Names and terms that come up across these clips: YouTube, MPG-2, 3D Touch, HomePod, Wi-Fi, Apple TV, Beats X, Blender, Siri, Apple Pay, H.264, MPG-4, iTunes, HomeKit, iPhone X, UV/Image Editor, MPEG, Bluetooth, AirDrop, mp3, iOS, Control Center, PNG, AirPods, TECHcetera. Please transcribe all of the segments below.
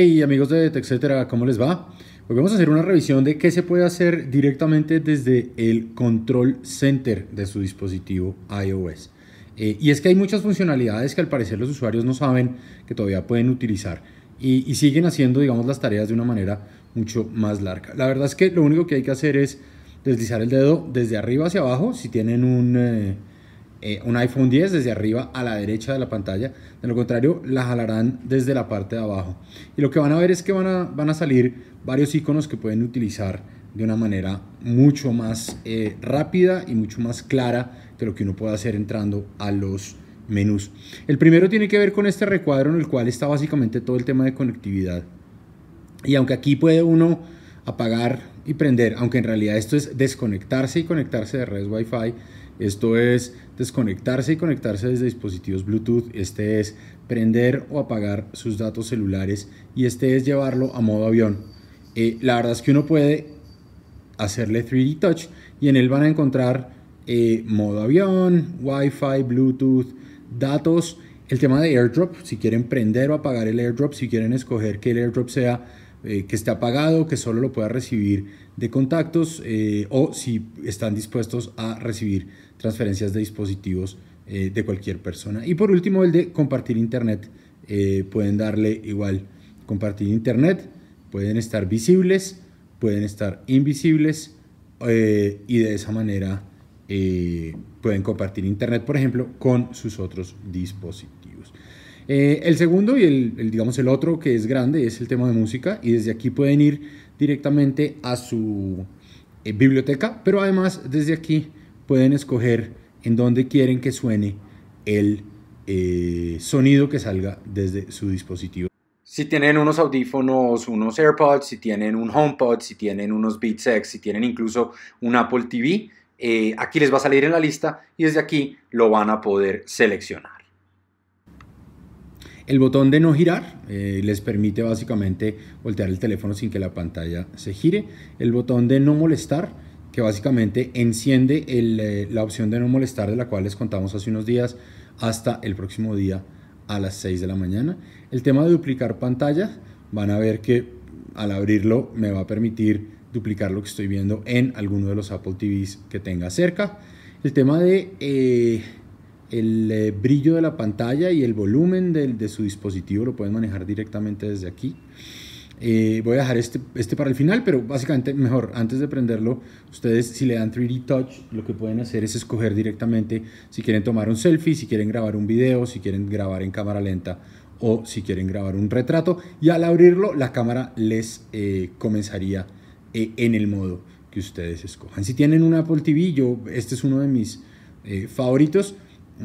Hey amigos de TECHcetera, ¿cómo les va? Hoy vamos a hacer una revisión de qué se puede hacer directamente desde el Control Center de su dispositivo iOS. Y es que hay muchas funcionalidades que al parecer los usuarios no saben que todavía pueden utilizar y siguen haciendo, digamos, las tareas de una manera mucho más larga. La verdad es que lo único que hay que hacer es deslizar el dedo desde arriba hacia abajo. Si tienen un iPhone X, desde arriba a la derecha de la pantalla. De lo contrario, la jalarán desde la parte de abajo. Y lo que van a ver es que van a salir varios iconos que pueden utilizar de una manera mucho más rápida y mucho más clara que lo que uno puede hacer entrando a los menús. El primero tiene que ver con este recuadro en el cual está básicamente todo el tema de conectividad. Y aunque aquí puede uno apagar y prender, aunque en realidad esto es desconectarse y conectarse de redes Wi-Fi, esto es desconectarse y conectarse desde dispositivos Bluetooth, este es prender o apagar sus datos celulares y este es llevarlo a modo avión. La verdad es que uno puede hacerle 3D Touch y en él van a encontrar modo avión, Wi-Fi, Bluetooth, datos, el tema de AirDrop, si quieren prender o apagar el AirDrop, si quieren escoger que el AirDrop sea que esté apagado, que solo lo pueda recibir de contactos o si están dispuestos a recibir transferencias de dispositivos de cualquier persona. Y por último, el de compartir internet. Pueden darle igual compartir internet, pueden estar visibles, pueden estar invisibles y de esa manera pueden compartir internet, por ejemplo, con sus otros dispositivos. El segundo y digamos el otro que es grande es el tema de música y desde aquí pueden ir directamente a su biblioteca, pero además desde aquí pueden escoger en dónde quieren que suene el sonido que salga desde su dispositivo. Si tienen unos audífonos, unos AirPods, si tienen un HomePod, si tienen unos Beats X, si tienen incluso un Apple TV, aquí les va a salir en la lista y desde aquí lo van a poder seleccionar. El botón de no girar les permite básicamente voltear el teléfono sin que la pantalla se gire. El botón de no molestar, que básicamente enciende la opción de no molestar de la cual les contamos hace unos días hasta el próximo día a las 6 de la mañana. El tema de duplicar pantalla, van a ver que al abrirlo me va a permitir duplicar lo que estoy viendo en alguno de los Apple TVs que tenga cerca. El tema de el brillo de la pantalla y el volumen de su dispositivo lo pueden manejar directamente desde aquí. Voy a dejar este para el final, pero básicamente mejor, antes de prenderlo, ustedes si le dan 3D Touch, lo que pueden hacer es escoger directamente si quieren tomar un selfie, si quieren grabar un video, si quieren grabar en cámara lenta o si quieren grabar un retrato. Y al abrirlo, la cámara les comenzaría en el modo que ustedes escojan. Si tienen un Apple TV, este es uno de mis favoritos.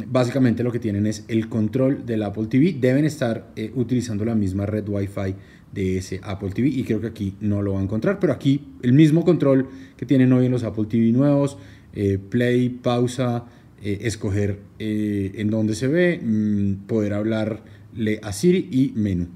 Básicamente lo que tienen es el control del Apple TV. Deben estar utilizando la misma red Wi-Fi de ese Apple TV y creo que aquí no lo va a encontrar, pero aquí el mismo control que tienen hoy en los Apple TV nuevos, play, pausa, escoger en dónde se ve, poder hablarle a Siri y menú.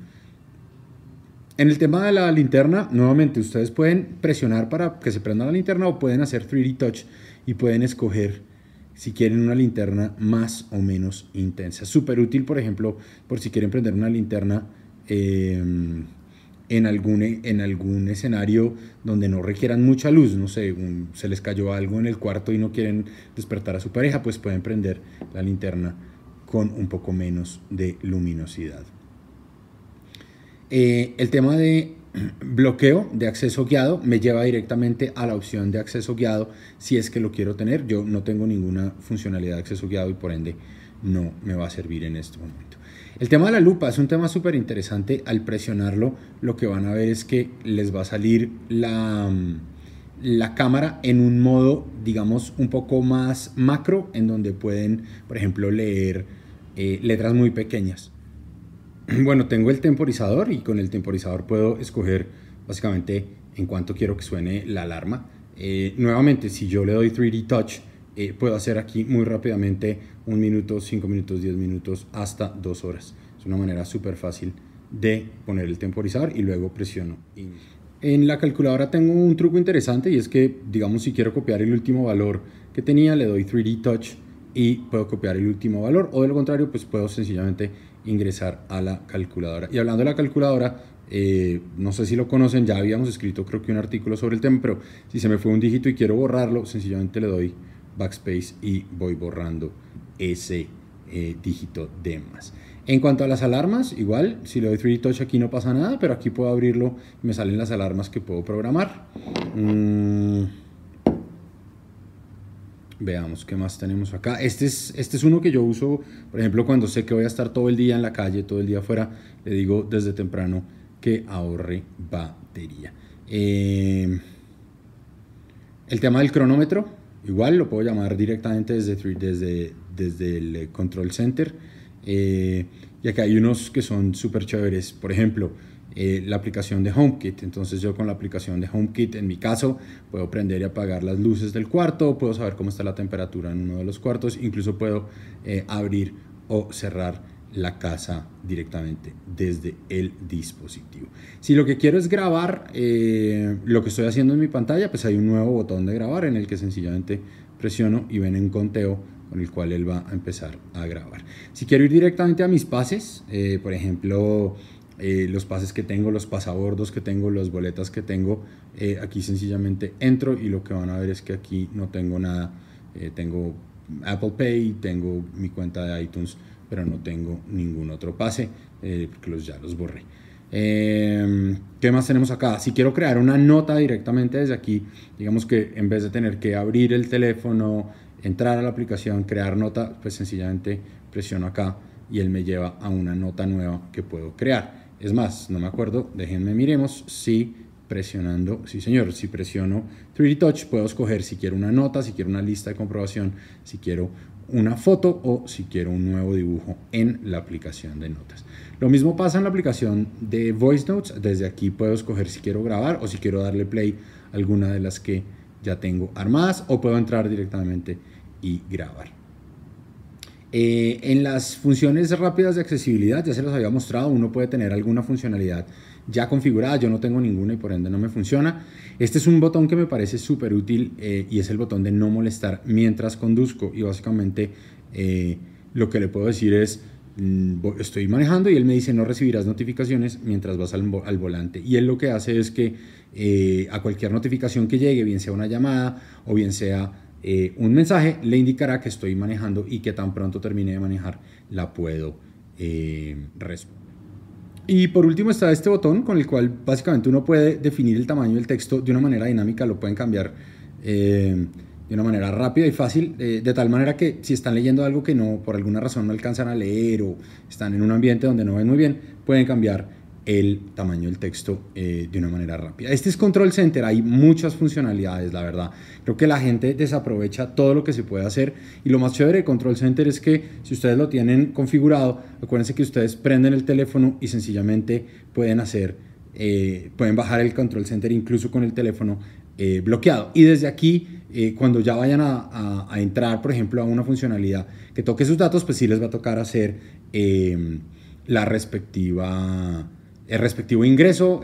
En el tema de la linterna, nuevamente ustedes pueden presionar para que se prenda la linterna o pueden hacer 3D Touch y pueden escoger si quieren una linterna más o menos intensa. Súper útil, por ejemplo, por si quieren prender una linterna en algún escenario donde no requieran mucha luz. No sé, se les cayó algo en el cuarto y no quieren despertar a su pareja, pues pueden prender la linterna con un poco menos de luminosidad. El tema de bloqueo de acceso guiado me lleva directamente a la opción de acceso guiado si es que lo quiero tener. Yo no tengo ninguna funcionalidad de acceso guiado y por ende no me va a servir en este momento. El tema de la lupa es un tema súper interesante. Al presionarlo, lo que van a ver es que les va a salir la cámara en un modo, digamos, un poco más macro, en donde pueden, por ejemplo, leer letras muy pequeñas. Bueno, tengo el temporizador y con el temporizador puedo escoger básicamente en cuánto quiero que suene la alarma. Nuevamente, si yo le doy 3D Touch, puedo hacer aquí muy rápidamente 1 minuto, 5 minutos, 10 minutos, hasta 2 horas. Es una manera súper fácil de poner el temporizador y luego presiono. En la calculadora tengo un truco interesante y es que, digamos, si quiero copiar el último valor que tenía, le doy 3D Touch y puedo copiar el último valor, o de lo contrario, pues puedo sencillamente ingresar a la calculadora. Y hablando de la calculadora, No sé si lo conocen, ya habíamos escrito creo que un artículo sobre el tema, pero si se me fue un dígito y quiero borrarlo, sencillamente le doy backspace y voy borrando ese dígito de más. En cuanto a las alarmas, igual, si le doy 3D Touch aquí no pasa nada, pero aquí puedo abrirlo y me salen las alarmas que puedo programar. Veamos qué más tenemos acá. Este es uno que yo uso, por ejemplo, cuando sé que voy a estar todo el día en la calle, todo el día afuera, le digo desde temprano que ahorre batería. El tema del cronómetro, igual lo puedo llamar directamente desde el Control Center. Y acá hay unos que son súper chéveres, por ejemplo, la aplicación de HomeKit. Entonces yo con la aplicación de HomeKit, en mi caso, puedo prender y apagar las luces del cuarto, puedo saber cómo está la temperatura en uno de los cuartos, incluso puedo abrir o cerrar la casa directamente desde el dispositivo. Si lo que quiero es grabar lo que estoy haciendo en mi pantalla, pues hay un nuevo botón de grabar en el que sencillamente presiono y ven un conteo con el cual él va a empezar a grabar. Si quiero ir directamente a mis pases, por ejemplo, los pases que tengo, los pasabordos que tengo, las boletas que tengo, aquí sencillamente entro y lo que van a ver es que aquí no tengo nada. Tengo Apple Pay, tengo mi cuenta de iTunes, pero no tengo ningún otro pase porque ya los borré. ¿Qué más tenemos acá? Si quiero crear una nota directamente desde aquí, digamos que en vez de tener que abrir el teléfono, entrar a la aplicación, crear nota, pues sencillamente presiono acá y él me lleva a una nota nueva que puedo crear. Es más, no me acuerdo, déjenme miremos, si presiono 3D Touch puedo escoger si quiero una nota, si quiero una lista de comprobación, si quiero una foto o si quiero un nuevo dibujo en la aplicación de notas. Lo mismo pasa en la aplicación de Voice Notes, desde aquí puedo escoger si quiero grabar o si quiero darle play a alguna de las que ya tengo armadas, o puedo entrar directamente y grabar. En las funciones rápidas de accesibilidad, ya se los había mostrado, uno puede tener alguna funcionalidad ya configurada. Yo no tengo ninguna y por ende no me funciona. Este es un botón que me parece súper útil y es el botón de no molestar mientras conduzco, y básicamente lo que le puedo decir es: estoy manejando y él me dice no recibirás notificaciones mientras vas al volante, y él lo que hace es que a cualquier notificación que llegue, bien sea una llamada o bien sea un mensaje, le indicará que estoy manejando y que tan pronto termine de manejar la puedo responder. Y por último está este botón con el cual básicamente uno puede definir el tamaño del texto de una manera dinámica, lo pueden cambiar de una manera rápida y fácil, de tal manera que si están leyendo algo que no, por alguna razón no alcanzan a leer, o están en un ambiente donde no ven muy bien, pueden cambiar el tamaño del texto de una manera rápida. Este es Control Center, hay muchas funcionalidades, la verdad. Creo que la gente desaprovecha todo lo que se puede hacer, y lo más chévere de Control Center es que si ustedes lo tienen configurado, acuérdense que ustedes prenden el teléfono y sencillamente pueden hacer, pueden bajar el Control Center incluso con el teléfono bloqueado, y desde aquí cuando ya vayan a entrar, por ejemplo, a una funcionalidad que toque sus datos, pues sí les va a tocar hacer el respectivo ingreso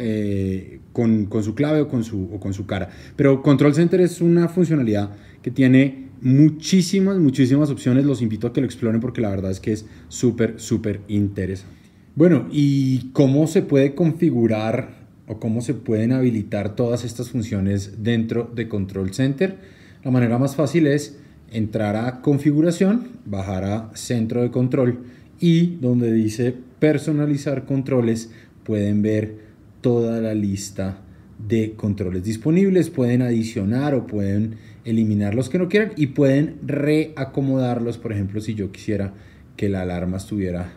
con su clave o con su cara. Pero Control Center es una funcionalidad que tiene muchísimas opciones. Los invito a que lo exploren porque la verdad es que es súper interesante. Bueno, ¿y cómo se puede configurar o cómo se pueden habilitar todas estas funciones dentro de Control Center? La manera más fácil es entrar a configuración, bajar a centro de control, y donde dice personalizar controles pueden ver toda la lista de controles disponibles, pueden adicionar o pueden eliminar los que no quieran y pueden reacomodarlos. Por ejemplo, si yo quisiera que la alarma estuviera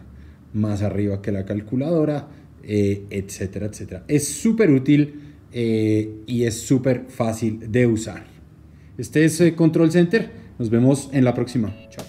más arriba que la calculadora, etcétera, etcétera. Es súper útil y es súper fácil de usar. Este es Control Center. Nos vemos en la próxima. Chao.